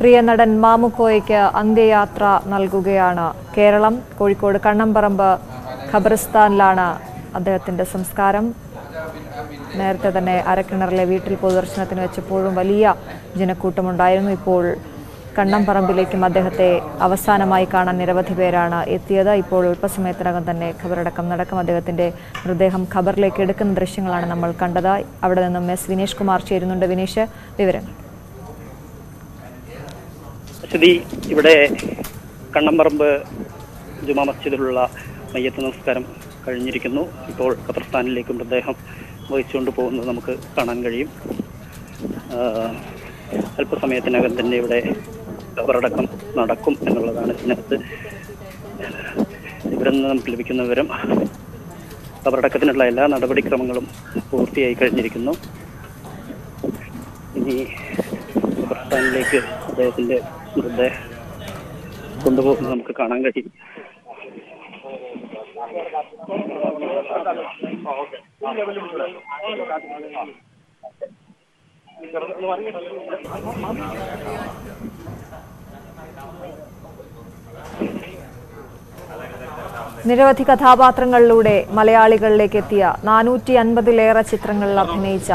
പ്രിയനടൻ മാമുക്കോയയ്ക്ക് അന്ത്യയാത്ര നൽകുകയാണ് കേരളം. കോഴിക്കോട് കണ്ണം പറമ്പ് ഖബർസ്ഥാനിലാണ് അദ്ദേഹത്തിൻ്റെ സംസ്കാരം. നേരത്തെ തന്നെ അരക്കിണറിലെ വീട്ടിൽ പൊതുദർശനത്തിന് വെച്ചപ്പോഴും വലിയ ജനക്കൂട്ടമുണ്ടായിരുന്നു. ഇപ്പോൾ കണ്ണം പറമ്പിലേക്കും അദ്ദേഹത്തെ അവസാനമായി കാണാൻ നിരവധി പേരാണ് എത്തിയത്. ഇപ്പോൾ അല്പസമയത്തിനകം തന്നെ ഖബറടക്കം നടക്കും. അദ്ദേഹത്തിൻ്റെ മൃതദേഹം ഖബറിലേക്ക് എടുക്കുന്ന ദൃശ്യങ്ങളാണ് നമ്മൾ കണ്ടത്. അവിടെ നിന്നും എസ് വിനീഷ് കുമാർ ചേരുന്നുണ്ട്. വിനീഷ്, വിവരങ്ങൾ. ഇവിടെ കണ്ണം പറമ്പ് ജുമാ മസ്ജിദിലുള്ള മയ്യത്ത് നമസ്കാരം കഴിഞ്ഞിരിക്കുന്നു. ഇപ്പോൾ ഖബർസ്ഥാനിലേക്ക് മൃതദേഹം വഹിച്ചുകൊണ്ട് പോകുന്നത് നമുക്ക് കാണാൻ കഴിയും. അല്പസമയത്തിനകം തന്നെ ഇവിടെ ഖബറടക്കം നടക്കും എന്നുള്ളതാണ് ഇതിനകത്ത് ഇവിടെ നിന്ന് നമുക്ക് ലഭിക്കുന്ന വിവരം. ഖബറടക്കത്തിനുള്ള എല്ലാ നടപടിക്രമങ്ങളും പൂർത്തിയായി കഴിഞ്ഞിരിക്കുന്നു. ഇനി ഖബർസ്ഥാനിലേക്ക് അദ്ദേഹത്തിൻ്റെ മൃതദേഹം കൊണ്ടുപോകുന്നത് നമുക്ക് കാണാൻ കഴിയും. നിരവധി കഥാപാത്രങ്ങളിലൂടെ മലയാളികളിലേക്ക് എത്തിയ 450-ലേറെ ചിത്രങ്ങളിൽ അഭിനയിച്ച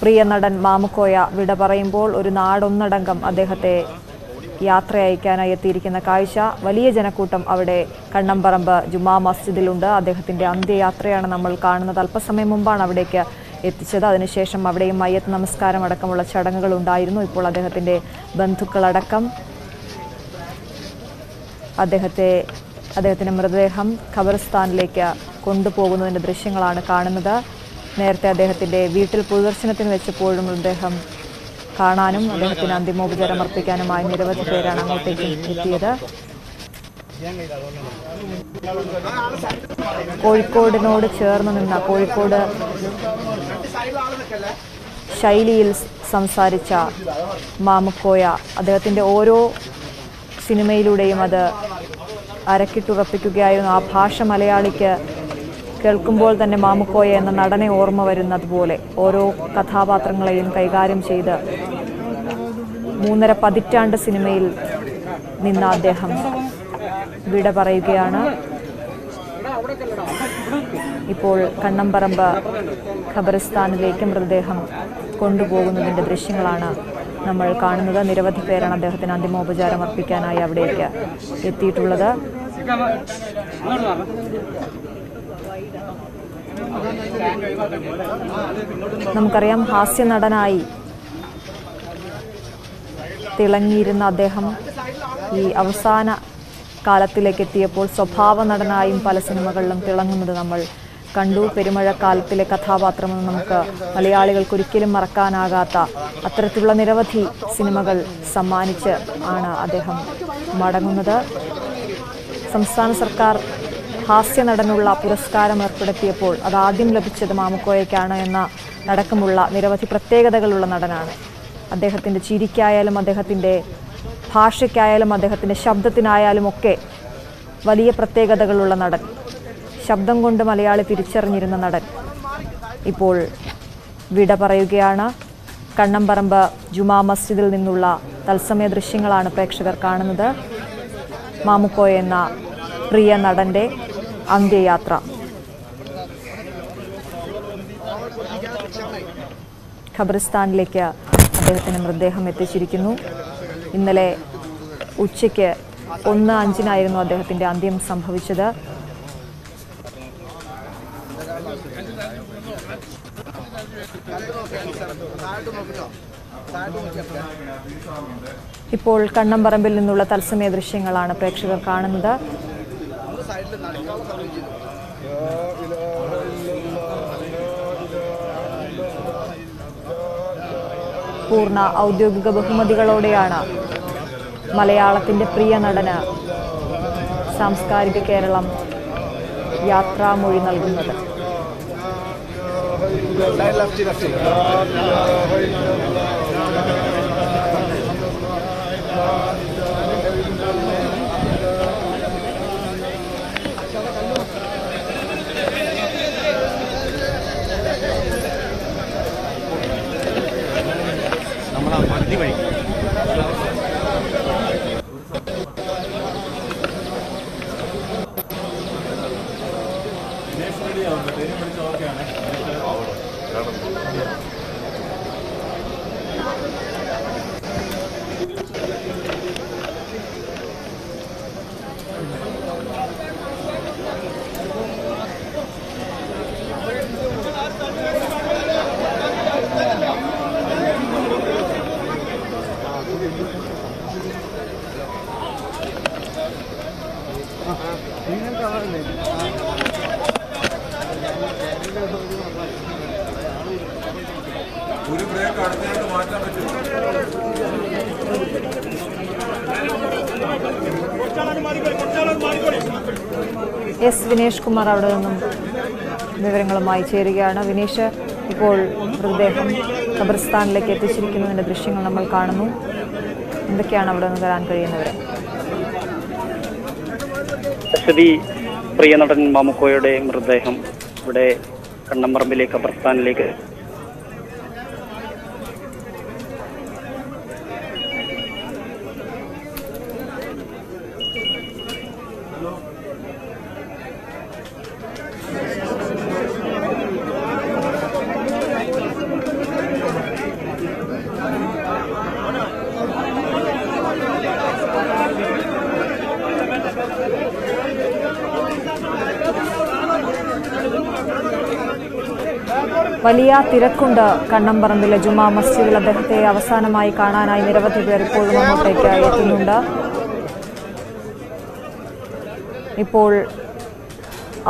പ്രിയ നടൻ മാമുക്കോയ വിട പറയുമ്പോൾ ഒരു നാടൊന്നടങ്കം അദ്ദേഹത്തെ യാത്ര അയക്കാനായി എത്തിയിരിക്കുന്ന കാഴ്ച, വലിയ ജനക്കൂട്ടം അവിടെ കണ്ണംപറമ്പ് ജുമാ മസ്ജിദിലുണ്ട്. അദ്ദേഹത്തിൻ്റെ അന്ത്യയാത്രയാണ് നമ്മൾ കാണുന്നത്. അല്പസമയം മുമ്പാണ് അവിടേക്ക് എത്തിച്ചത്. അതിനുശേഷം അവിടെയും മയ്യത്ത് നമസ്കാരം അടക്കമുള്ള ചടങ്ങുകൾ ഉണ്ടായിരുന്നു. ഇപ്പോൾ അദ്ദേഹത്തിൻ്റെ ബന്ധുക്കളടക്കം അദ്ദേഹത്തിൻ്റെ മൃതദേഹം ഖബർസ്ഥാനിലേക്ക് കൊണ്ടുപോകുന്നതിൻ്റെ ദൃശ്യങ്ങളാണ് കാണുന്നത്. നേരത്തെ അദ്ദേഹത്തിൻ്റെ വീട്ടിൽ പൊതുദർശനത്തിന് വെച്ചപ്പോഴും മൃതദേഹം കാണാനും അദ്ദേഹത്തിന് അന്തിമോപചാരം അർപ്പിക്കാനുമായി നിരവധി പേരാണ് അങ്ങോട്ടേക്ക് എത്തിയത്. കോഴിക്കോടിനോട് ചേർന്ന് നിന്ന കോഴിക്കോട് ശൈലിയിൽ സംസാരിച്ച മാമുക്കോയ അദ്ദേഹത്തിൻ്റെ ഓരോ സിനിമയിലൂടെയും അത് അരക്കിട്ടുറപ്പിക്കുകയായിരുന്നു. ആ ഭാഷ മലയാളിക്ക് കേൾക്കുമ്പോൾ തന്നെ മാമുക്കോയ എന്ന നടനെ ഓർമ്മ വരുന്നതുപോലെ ഓരോ കഥാപാത്രങ്ങളെയും കൈകാര്യം ചെയ്ത് 3.5 പതിറ്റാണ്ട് സിനിമയിൽ നിന്ന അദ്ദേഹം വിട പറയുകയാണ്. ഇപ്പോൾ കണ്ണംപറമ്പ് ഖബർസ്ഥാനിലേക്ക് മൃതദേഹം കൊണ്ടുപോകുന്നതിൻ്റെ ദൃശ്യങ്ങളാണ് നമ്മൾ കാണുന്നത്. നിരവധി പേരാണ് അദ്ദേഹത്തിന് അന്തിമോപചാരം അർപ്പിക്കാനായി അവിടേക്ക് എത്തിയിട്ടുള്ളത്. നമുക്കറിയാം, ഹാസ്യ നടനായി തിളങ്ങിയിരുന്ന അദ്ദേഹം ഈ അവസാന കാലത്തിലേക്ക് എത്തിയപ്പോൾ സ്വഭാവ നടനായും പല സിനിമകളിലും തിളങ്ങുന്നത് നമ്മൾ കണ്ടു. പെരുമഴക്കാലത്തിലെ കഥാപാത്രമൊന്നും നമുക്ക് മലയാളികൾക്കൊരിക്കലും മറക്കാനാകാത്ത അത്തരത്തിലുള്ള നിരവധി സിനിമകൾ സമ്മാനിച്ച് ആണ് അദ്ദേഹം മടങ്ങുന്നത്. സംസ്ഥാന സർക്കാർ ഹാസ്യ നടനുള്ള പുരസ്കാരം ഏർപ്പെടുത്തിയപ്പോൾ അതാദ്യം ലഭിച്ചത് മാമുക്കോയയ്ക്കാണ് എന്ന അടക്കമുള്ള നിരവധി പ്രത്യേകതകളുള്ള നടനാണ്. അദ്ദേഹത്തിൻ്റെ ചിരിക്കായാലും അദ്ദേഹത്തിൻ്റെ ഭാഷയ്ക്കായാലും അദ്ദേഹത്തിൻ്റെ ശബ്ദത്തിനായാലും ഒക്കെ വലിയ പ്രത്യേകതകളുള്ള നടൻ, ശബ്ദം കൊണ്ട് മലയാളി തിരിച്ചറിഞ്ഞിരുന്ന നടൻ ഇപ്പോൾ വിട പറയുകയാണ്. കണ്ണംപറമ്പ് ജുമാ മസ്ജിദിൽ നിന്നുള്ള തത്സമയ ദൃശ്യങ്ങളാണ് പ്രേക്ഷകർ കാണുന്നത്. മാമുക്കോയ എന്ന പ്രിയ നടൻ്റെ അന്ത്യയാത്ര. ഖബർസ്ഥാനിലേക്ക് അദ്ദേഹത്തിൻ്റെ മൃതദേഹം എത്തിച്ചിരിക്കുന്നു. ഇന്നലെ ഉച്ചയ്ക്ക് 1:05-നായിരുന്നു അദ്ദേഹത്തിന്റെ അന്ത്യം സംഭവിച്ചത്. ഇപ്പോൾ കണ്ണം പറമ്പിൽ നിന്നുള്ള തത്സമയ ദൃശ്യങ്ങളാണ് പ്രേക്ഷകർ കാണുന്നത്. പൂർണ്ണ ഔദ്യോഗിക ബഹുമതികളോടെയാണ് മലയാളത്തിന്റെ പ്രിയ നടന് സാംസ്കാരിക കേരളം യാത്രാമൊഴി നൽകുന്നത്. എസ് വിനേഷ് കുമാർ അവിടെ നിന്നും വിവരങ്ങളുമായി ചേരുകയാണ്. വിനേഷ്, ഇപ്പോൾ മൃതദേഹം ഖബർസ്ഥാനിലേക്ക് എത്തിച്ചിരിക്കുന്നതിന്റെ ദൃശ്യങ്ങൾ നമ്മൾ കാണുന്നു. എന്തൊക്കെയാണ് അവിടെ നിന്ന് തരാൻ കഴിയുന്നവർ? പ്രിയ നടൻ മാമുക്കോയുടെ മൃതദേഹം ഇവിടെ കണ്ണംപറമ്പിലെ ഖബർസ്ഥാനിലേക്ക് വലിയ തിരക്കുണ്ട്. കണ്ണംപറമ്പിലെ ജുമാ മസ്ജിദിൽ അദ്ദേഹത്തെ അവസാനമായി കാണാനായി നിരവധി പേർ ഇപ്പോഴും അങ്ങോട്ടേക്ക് എത്തുന്നുണ്ട്. ഇപ്പോൾ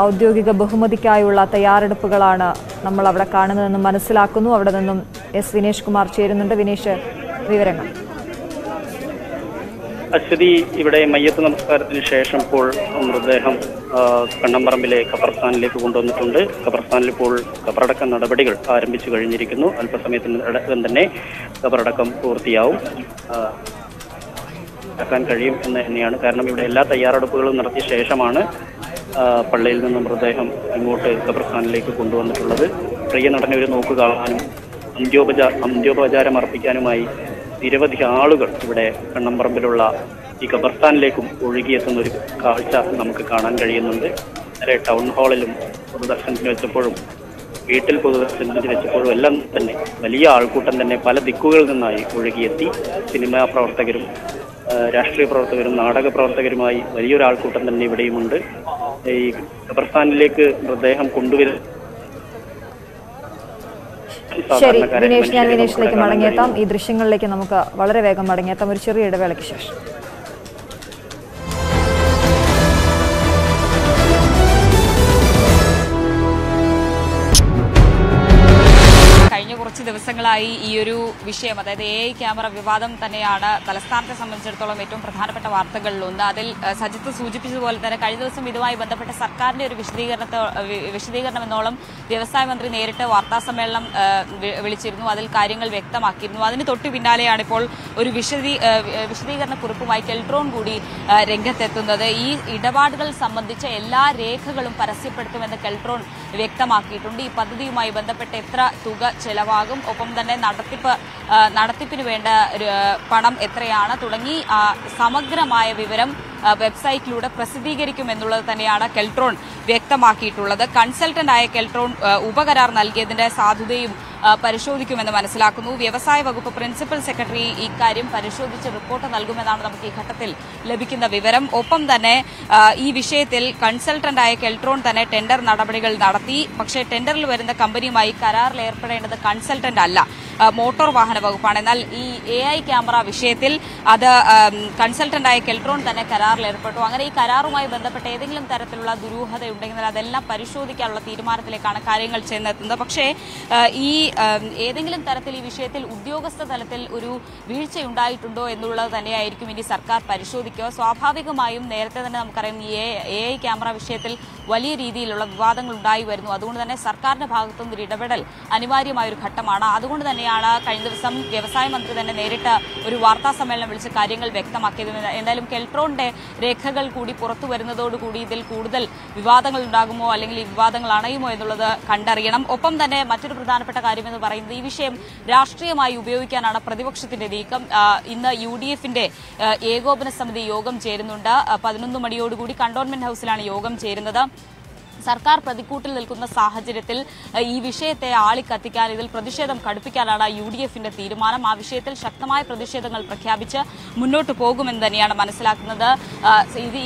ഔദ്യോഗിക ബഹുമതിക്കായുള്ള തയ്യാറെടുപ്പുകളാണ് നമ്മൾ അവിടെ കാണുന്നതെന്ന് മനസ്സിലാക്കുന്നു. അവിടെ നിന്നും എസ് വിനേഷ് കുമാർ ചേരുന്നുണ്ട്. വിനേഷ്, വിവരങ്ങൾ. അശ്വതി, ഇവിടെ മയ്യത്ത് നമസ്കാരത്തിന് ശേഷം ഇപ്പോൾ മൃതദേഹം കണ്ണംപറമ്പിലെ ഖബർസ്ഥാനിലേക്ക് കൊണ്ടുവന്നിട്ടുണ്ട്. ഖബർസ്ഥാനിൽ ഇപ്പോൾ ഖബറടക്ക നടപടികൾ ആരംഭിച്ചു കഴിഞ്ഞിരിക്കുന്നു. അല്പസമയത്തിനകം തന്നെ ഖബറടക്കം പൂർത്തിയാവും നടക്കാൻ കഴിയും എന്ന് തന്നെയാണ്. കാരണം ഇവിടെ എല്ലാ തയ്യാറെടുപ്പുകളും നടത്തിയ ശേഷമാണ് പള്ളിയിൽ നിന്ന് മൃതദേഹം ഇങ്ങോട്ട് ഖബർസ്ഥാനിലേക്ക് കൊണ്ടുവന്നിട്ടുള്ളത്. പ്രിയ നടനെ ഒരു നോക്ക് കാണാനും അന്ത്യോപചാരം അർപ്പിക്കാനുമായി നിരവധി ആളുകൾ ഇവിടെ കണ്ണംപറമ്പിലുള്ള ഈ ഖബർസ്ഥാനിലേക്കും ഒഴുകിയെത്തുന്ന ഒരു കാഴ്ച നമുക്ക് കാണാൻ കഴിയുന്നുണ്ട്. നേരെ ടൗൺ ഹാളിലും പൊതുദർശനത്തിന് വെച്ചപ്പോഴും വീട്ടിൽ പൊതുദർശനത്തിന് വെച്ചപ്പോഴും എല്ലാം തന്നെ വലിയ ആൾക്കൂട്ടം തന്നെ പല ദിക്കുകളിൽ നിന്നായി ഒഴുകിയെത്തി. സിനിമാ പ്രവർത്തകരും രാഷ്ട്രീയ പ്രവർത്തകരും നാടക പ്രവർത്തകരുമായി വലിയൊരു ആൾക്കൂട്ടം തന്നെ ഇവിടെയുമുണ്ട്. ഈ ഖബർസ്ഥാനിലേക്ക് മൃതദേഹം കൊണ്ടുവരുന്ന വിനേഷിലേക്ക് മടങ്ങിയെത്താം. ഈ ദൃശ്യങ്ങളിലേക്ക് നമുക്ക് വളരെ വേഗം മടങ്ങിയെത്താം ഒരു ചെറിയ ഇടവേളയ്ക്ക് ശേഷം. കുറച്ച് ദിവസങ്ങളായി ഈ ഒരു വിഷയം, അതായത് AI ക്യാമറ വിവാദം തന്നെയാണ് തലസ്ഥാനത്തെ സംബന്ധിച്ചിടത്തോളം ഏറ്റവും പ്രധാനപ്പെട്ട വാർത്തകളിലൊന്ന്. അതിൽ സജിത്ത് സൂചിപ്പിച്ചതുപോലെ തന്നെ കഴിഞ്ഞ ദിവസം ഇതുമായി ബന്ധപ്പെട്ട സർക്കാരിന്റെ ഒരു വിശദീകരണം എന്നോളം വ്യവസായ മന്ത്രി നേരിട്ട് വാർത്താസമ്മേളനം വിളിച്ചിരുന്നു. അതിൽ കാര്യങ്ങൾ വ്യക്തമാക്കിയിരുന്നു. അതിന് തൊട്ടു പിന്നാലെയാണ് ഇപ്പോൾ ഒരു വിശദീകരണ കുറിപ്പുമായി കെൽട്രോൺ കൂടി രംഗത്തെത്തുന്നത്. ഈ ഇടപാടുകൾ സംബന്ധിച്ച എല്ലാ രേഖകളും പരസ്യപ്പെടുത്തുമെന്ന് കെൽട്രോൺ വ്യക്തമാക്കിയിട്ടുണ്ട്. ഈ പദ്ധതിയുമായി ബന്ധപ്പെട്ട് എത്ര തുക ചെലവാകും, ഒപ്പം തന്നെ നടത്തിപ്പിന് വേണ്ട പണം എത്രയാണ് തുടങ്ങി സമഗ്രമായ വിവരം വെബ്സൈറ്റിലൂടെ പ്രസിദ്ധീകരിക്കുമെന്നുള്ളത് തന്നെയാണ് കെൽട്രോൺ വ്യക്തമാക്കിയിട്ടുള്ളത്. കൺസൾട്ടന്റായ കെൽട്രോൺ ഉപകരാർ നൽകിയതിന്റെ സാധുതയും പരിശോധിക്കുമെന്ന് മനസ്സിലാക്കുന്നു. വ്യവസായ വകുപ്പ് പ്രിൻസിപ്പൽ സെക്രട്ടറി ഇക്കാര്യം പരിശോധിച്ച് റിപ്പോർട്ട് നൽകുമെന്നാണ് നമുക്ക് ഈ ഘട്ടത്തിൽ ലഭിക്കുന്ന വിവരം. ഒപ്പം തന്നെ ഈ വിഷയത്തിൽ കൺസൾട്ടന്റായ കെൽട്രോൺ തന്നെ ടെൻഡർ നടപടികൾ നടത്തി. പക്ഷേ ടെൻഡറിൽ വരുന്ന കമ്പനിയുമായി കരാറിൽ ഏർപ്പെടേണ്ടത് കൺസൾട്ടന്റ് അല്ല, മോട്ടോർ വാഹന വകുപ്പാണ്. എന്നാൽ ഈ AI ക്യാമറ വിഷയത്തിൽ അത് കൺസൾട്ടന്റായ കെൽട്രോൺ തന്നെ കരാറിൽ ഏർപ്പെട്ടു. അങ്ങനെ ഈ കരാറുമായി ബന്ധപ്പെട്ട് ഏതെങ്കിലും തരത്തിലുള്ള ദുരൂഹതയുണ്ടെങ്കിൽ അതെല്ലാം പരിശോധിക്കാനുള്ള തീരുമാനത്തിലേക്കാണ് കാര്യങ്ങൾ ചെന്നെത്തുന്നത്. പക്ഷേ ഈ ഏതെങ്കിലും തരത്തിൽ ഈ വിഷയത്തിൽ ഉദ്യോഗസ്ഥ തലത്തിൽ ഒരു വീഴ്ചയുണ്ടായിട്ടുണ്ടോ എന്നുള്ളത് തന്നെയായിരിക്കും ഇനി സർക്കാർ പരിശോധിക്കുക. സ്വാഭാവികമായും നേരത്തെ തന്നെ നമുക്കറിയാം ഈ AI ക്യാമറ വിഷയത്തിൽ വലിയ രീതിയിലുള്ള വിവാദങ്ങൾ ഉണ്ടായി വരുന്നു. അതുകൊണ്ട് തന്നെ സർക്കാരിന്റെ ഭാഗത്തുനിന്ന് ഒരു ഇടപെടൽ അനിവാര്യമായൊരു ഘട്ടമാണ്. അതുകൊണ്ട് തന്നെയാണ് കഴിഞ്ഞ ദിവസം വ്യവസായ മന്ത്രി തന്നെ നേരിട്ട് ഒരു വാർത്താ സമ്മേളനം വിളിച്ച് കാര്യങ്ങൾ വ്യക്തമാക്കിയത്. എന്തായാലും കെൽട്രോണിന്റെ രേഖകൾ കൂടി പുറത്തു വരുന്നതോടുകൂടി ഇതിൽ കൂടുതൽ വിവാദങ്ങൾ ഉണ്ടാകുമോ അല്ലെങ്കിൽ ഈ വിവാദങ്ങൾ അണയുമോ എന്നുള്ളത് കണ്ടറിയണം. ഒപ്പം തന്നെ മറ്റൊരു പ്രധാനപ്പെട്ട കാര്യമെന്ന് പറയുന്നത് ഈ വിഷയം രാഷ്ട്രീയമായി ഉപയോഗിക്കാനാണ് പ്രതിപക്ഷത്തിന്റെ നീക്കം. ഇന്ന് UDF-ന്റെ ഏകോപന സമിതി യോഗം ചേരുന്നുണ്ട്. 11 മണിയോടുകൂടി കണ്ടോൺമെന്റ് ഹൌസിലാണ് യോഗം ചേരുന്നത്. സർക്കാർ പ്രതിക്കൂട്ടിൽ നിൽക്കുന്ന സാഹചര്യത്തിൽ ഈ വിഷയത്തെ ആളിക്കത്തിക്കാൻ, ഇതിൽ പ്രതിഷേധം കടുപ്പിക്കാനാണ് UDF-ന്റെ തീരുമാനം. ആ വിഷയത്തിൽ ശക്തമായ പ്രതിഷേധങ്ങൾ പ്രഖ്യാപിച്ച് മുന്നോട്ട് പോകുമെന്ന് തന്നെയാണ് മനസ്സിലാക്കുന്നത്.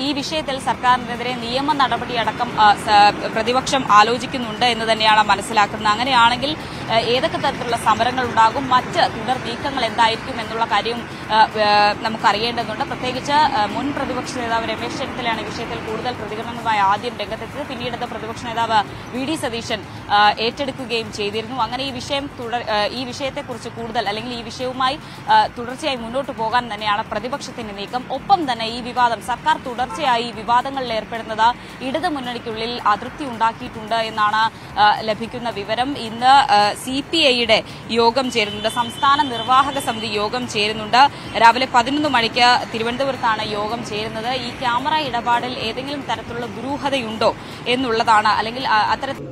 ഈ വിഷയത്തിൽ സർക്കാരിനെതിരെ നിയമ നടപടിയടക്കം പ്രതിപക്ഷം ആലോചിക്കുന്നുണ്ട് എന്ന് തന്നെയാണ് മനസ്സിലാക്കുന്നത്. അങ്ങനെയാണെങ്കിൽ ഏതൊക്കെ തരത്തിലുള്ള സമരങ്ങൾ ഉണ്ടാകും, മറ്റ് തുടർ നീക്കങ്ങൾ എന്തായിരിക്കും എന്നുള്ള കാര്യം നമുക്കറിയേണ്ടതുണ്ട്. പ്രത്യേകിച്ച് മുൻ പ്രതിപക്ഷ നേതാവ് രമേശ് ചെന്നിത്തലയാണ് ഈ വിഷയത്തിൽ കൂടുതൽ പ്രതികരണങ്ങളുമായി ആദ്യം രംഗത്തെത്തിയത്. പിന്നീട് പ്രതിപക്ഷ നേതാവ് VD സതീശൻ ഏറ്റെടുക്കുകയും ചെയ്തിരുന്നു. അങ്ങനെ ഈ വിഷയത്തെക്കുറിച്ച് കൂടുതൽ അല്ലെങ്കിൽ ഈ വിഷയവുമായി തുടർച്ചയായി മുന്നോട്ട് പോകാൻ തന്നെയാണ് പ്രതിപക്ഷത്തിന്റെ നീക്കം. ഒപ്പം തന്നെ ഈ വിവാദം, സർക്കാർ തുടർച്ചയായി വിവാദങ്ങളിൽ ഏർപ്പെടുന്നത് ഇടത് മുന്നണിക്കുള്ളിൽ അതൃപ്തി ഉണ്ടാക്കിയിട്ടുണ്ട് എന്നാണ് ലഭിക്കുന്ന വിവരം. ഇന്ന് CPIയുടെ യോഗം ചേരുന്നുണ്ട്. സംസ്ഥാന നിർവാഹക സമിതി യോഗം ചേരുന്നുണ്ട്. രാവിലെ 11 മണിക്ക് തിരുവനന്തപുരത്താണ് യോഗം ചേരുന്നത്. ഈ ക്യാമറ ഇടപാടിൽ ഏതെങ്കിലും തരത്തിലുള്ള ദുരൂഹതയുണ്ടോ എന്നുള്ളതാണ്, അല്ലെങ്കിൽ അത്തരത്തിൽ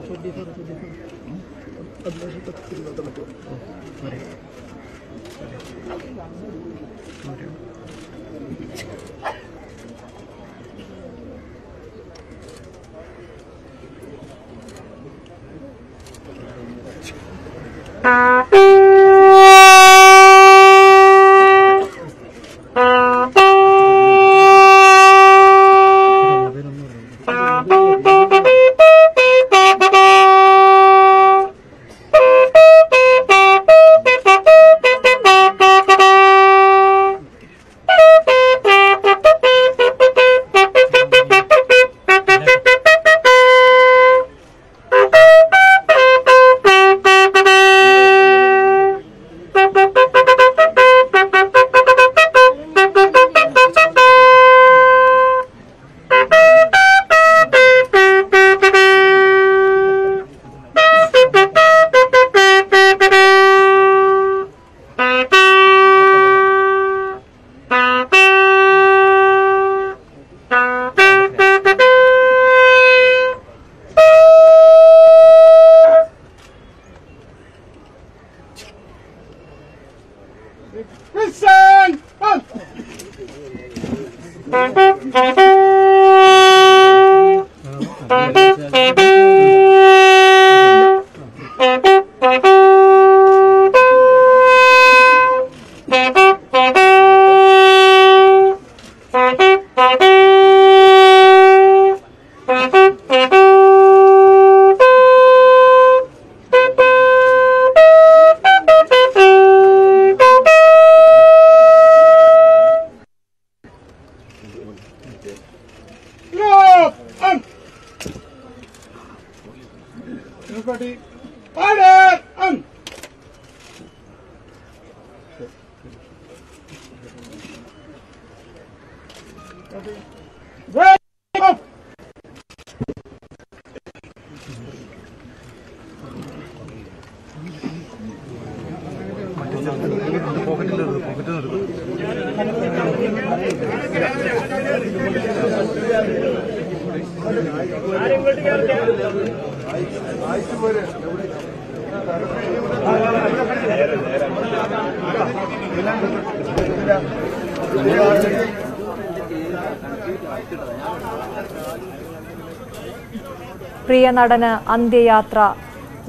പ്രിയ നടന് അന്ത്യയാത്ര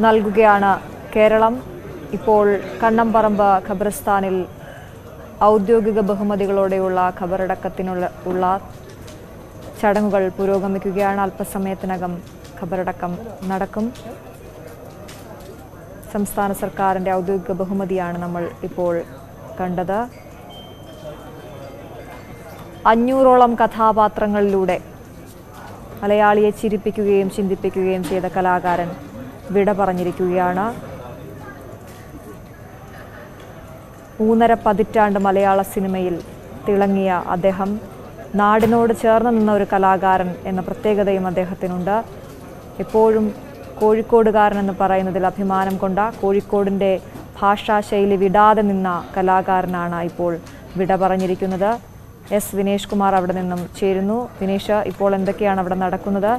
നൽകുകയാണ് കേരളം. ഇപ്പോൾ കണ്ണം പറമ്പ ഖബർസ്ഥാനിൽ ഔദ്യോഗിക ബഹുമതികളോടെയുള്ള ഖബറടക്കത്തിനുള്ള ചടങ്ങുകൾ പുരോഗമിക്കുകയാണ് അല്പസമയത്തിനകം ഖബറടക്കം നടക്കും സംസ്ഥാന സർക്കാരിന്റെ ഔദ്യോഗിക ബഹുമതിയാണ് നമ്മൾ ഇപ്പോൾ കണ്ടത് 500 ഓളം കഥാപാത്രങ്ങളിലൂടെ മലയാളിയെ ചിരിപ്പിക്കുകയും ചിന്തിപ്പിക്കുകയും ചെയ്ത കലാകാരൻ വിട പറഞ്ഞിരിക്കുകയാണ് മൂന്നര പതിറ്റാണ്ട് മലയാള സിനിമയിൽ തിളങ്ങിയ അദ്ദേഹം നാടിനോട് ചേർന്ന് നിന്ന ഒരു കലാകാരൻ എന്ന പ്രത്യേകതയും അദ്ദേഹത്തിനുണ്ട് എപ്പോഴും കോഴിക്കോടുകാരൻ എന്ന് പറയുന്നതിൽ അഭിമാനം കൊണ്ട കോഴിക്കോടിന്റെ ഭാഷാശൈലി വിടാതെ നിന്ന കലാകാരനാണ് ഇപ്പോൾ വിട പറഞ്ഞിരിക്കുന്നത് എസ് വിനേഷ് കുമാർ അവിടെ നിന്നും ചേരുന്നു വിനേഷ് ഇപ്പോൾ എന്തൊക്കെയാണ് അവിടെ നടക്കുന്നത്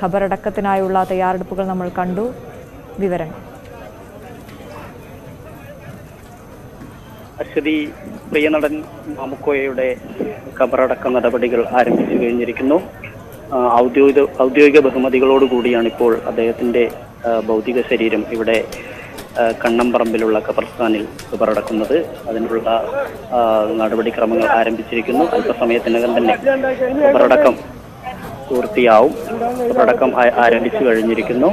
ഖബറടക്കത്തിനായുള്ള തയ്യാറെടുപ്പുകൾ നമ്മൾ കണ്ടു വിവരണം അശ്വതി പ്രിയനടൻ മാമുക്കോയയുടെ ഖബറടക്ക നടപടികൾ ആരംഭിച്ചു കഴിഞ്ഞിരിക്കുന്നു ഔദ്യോഗിക ബഹുമതികളോടുകൂടിയാണ് ഇപ്പോൾ അദ്ദേഹത്തിന്റെ ഭൗതിക ശരീരം ഇവിടെ കണ്ണംപറമ്പിലുള്ള ഖബർസ്ഥാനിൽ ഖബറടക്കുന്നത് അതിനുള്ള നടപടിക്രമങ്ങൾ ആരംഭിച്ചിരിക്കുന്നു അല്പസമയത്തിനകം തന്നെ ഖബറടക്കം പൂർത്തിയാവും ഖബറടക്കം ആരംഭിച്ചു കഴിഞ്ഞിരിക്കുന്നു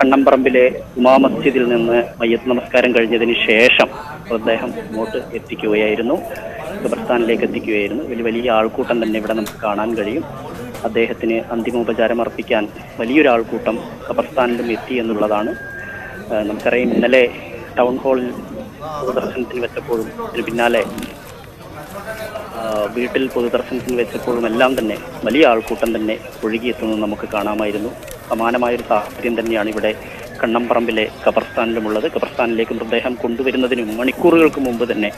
കണ്ണംപറമ്പിലെ ഉമാ മസ്ജിദിൽ നിന്ന് മയ്യത്ത് നമസ്കാരം കഴിഞ്ഞതിന് ശേഷം അദ്ദേഹം ഇങ്ങോട്ട് എത്തിക്കുകയായിരുന്നു ഖബർസ്ഥാനിലേക്ക് എത്തിക്കുകയായിരുന്നു വലിയ ആൾക്കൂട്ടം തന്നെ ഇവിടെ നമുക്ക് കാണാൻ കഴിയും അദ്ദേഹത്തിന് അന്തിമോപചാരം അർപ്പിക്കാൻ വലിയൊരാൾക്കൂട്ടം ഖബർസ്ഥാനിലും എത്തി എന്നുള്ളതാണ് നമുക്കറിയാം ഇന്നലെ ടൗൺ ഹാളിൽ പൊതുദർശനത്തിന് വെച്ചപ്പോഴും ഇതിന് പിന്നാലെ വീട്ടിൽ പൊതുദർശനത്തിന് വെച്ചപ്പോഴും എല്ലാം തന്നെ വലിയ ആൾക്കൂട്ടം തന്നെ ഒഴുകിയെത്തുന്നത് നമുക്ക് കാണാമായിരുന്നു സമാനമായൊരു സാഹചര്യം തന്നെയാണ് ഇവിടെ കണ്ണംപറമ്പിലെ ഖബർസ്ഥാനിലുമുള്ളത് ഖബർസ്ഥാനിലേക്ക് മൃതദേഹം കൊണ്ടുവരുന്നതിന് മണിക്കൂറുകൾക്ക് മുമ്പ് തന്നെ